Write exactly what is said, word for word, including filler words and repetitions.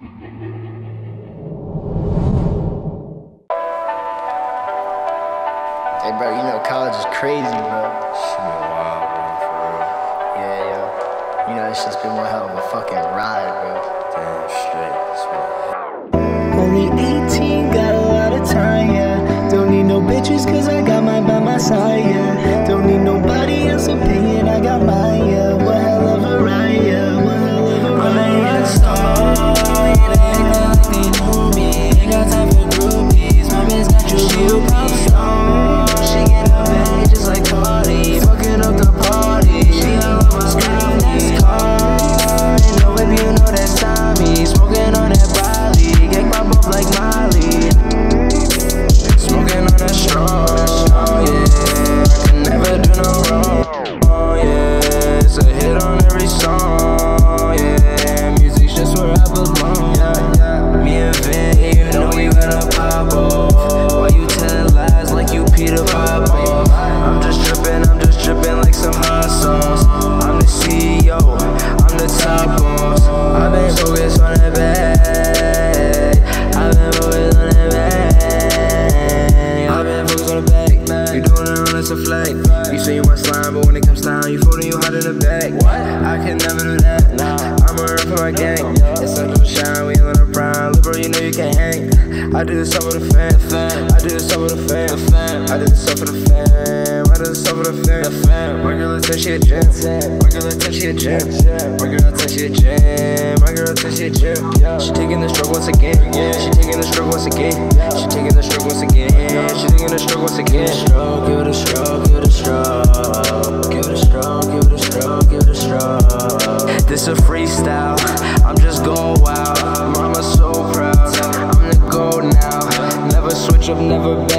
Hey, bro, you know college is crazy, bro. Shit been wild, bro, for real. Yeah, yo. You know, this shit's been one hell of a fucking ride, bro. Damn straight, swear. Only eighteen, got a lot of time, yeah. Don't need no bitches, cause I got mine by my side, yeah. Don't need nobody else opinion, I got mine, yeah. What hell of a ride, yeah. What hell of a ride, yeah. I ain't a star, it ain't nothing to me. Ain't got time for groupies, my man's got you, she'll come strong. You say you my slime, but when it comes down, you folding you hard in the back. What? I can never do that. Nah. I'm a rep for my gang. It's time to shine, we on a prime. Liberal, you know you can't hang. I do this up with a fan. I do this up with a fan. I do this up with a fan. I do this up with a fan. My girl says she a gym. My girl says she a gym. My girl says she a gym. My girl says she a gym. She taking the struggle once again. She taking the struggle once again. She taking the struggle once again. She taking the struggle once again. Give it a stroke, give it a stroke, give it a stroke, give it a stroke, give it a stroke. This a freestyle, I'm just going wild. Mama's so proud, I'm the goat now. Never switch up, never